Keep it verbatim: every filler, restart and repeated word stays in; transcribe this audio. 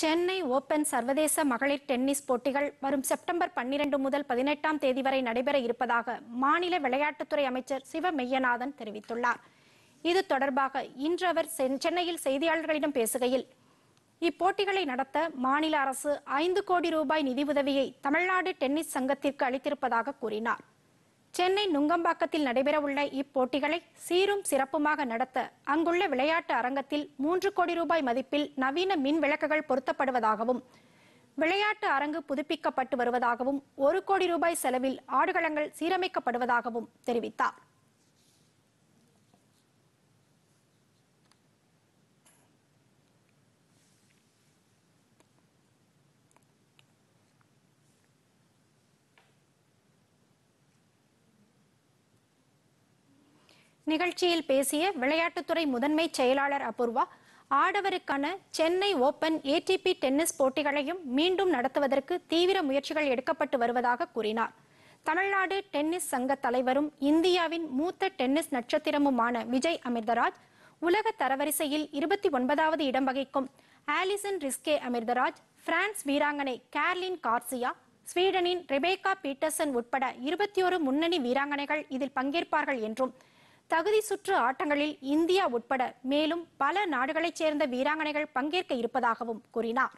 Chennai Open சர்வதேச மகளிர் tennis போட்டிகள் வரும் செப்டம்பர் பன்னிரண்டு முதல் பதினெட்டாம் தேதி வரை நடைபெற இருப்பதாக மாநில விளையாட்டுத்துறை அமைச்சர் சிவமெய்யநாதன் தெரிவித்துள்ளார். இது தொடர்பாக இன்று அவர் சென்னையில் செய்தியாளர்களிடம் பேசுகையில், இப்போட்டிகளை நடத்த மாநில அரசு ஐந்து கோடி ரூபாய் நிதியுதவியை தமிழ்நாடு டென்னிஸ் சங்கத்திற்கு அளித்திருப்பதாக கூறினார். சென்னை நுங்கம்பாக்கத்தில் நடைபெறவுள்ள இப்போட்டிகளை சீரும் சிறப்புமாக நடத்த அங்குள்ள விளையாட்டு அரங்கத்தில் மூன்று கோடி ரூபாய் மதிப்பில் நவீன மின் விளக்குகள் பொருத்தப்படுவதாகவும், விளையாட்டு அரங்கு புதுப்பிக்கப்பட்டு வருவதாகவும், ஒரு கோடி ரூபாய் செலவில் ஆடுகளங்கள் சீரமைக்கப்படுவதாகவும் தெரிவித்தார். நிகழ்ச்சியில் பேசிய விளையாட்டுத்துறை முதன்மை செயலாளர் அபூர்வா, ஆடவருக்கான சென்னை ஓபன் ஏடிபி டென்னிஸ் போட்டிகளையும் மீண்டும் நடத்துவதற்கு தீவிர முயற்சிகள் எடுக்கப்பட்டு வருவதாக கூறினார். தமிழ்நாடு டென்னிஸ் சங்க தலைவரும் இந்தியாவின் மூத்த டென்னிஸ் நட்சத்திரமுமான விஜய் அமிர்தராஜ், உலக தரவரிசையில் இருபத்தி ஒன்பதாவது இடம் வகிக்கும் ஆலிசன் ரிஸ்கே அமிர்தராஜ், பிரான்ஸ் வீராங்கனை கேர்லின் கார்சியா, ஸ்வீடனின் ரெபேகா பீட்டர்சன் உட்பட இருபத்தி ஒரு முன்னணி வீராங்கனைகள் இதில் பங்கேற்பார்கள் என்றும், தகுதி சுற்று ஆட்டங்களில் இந்தியா உட்பட மேலும் பல நாடுகளைச் சேர்ந்த வீராங்கனைகள் பங்கேற்க இருப்பதாகவும் கூறினார்.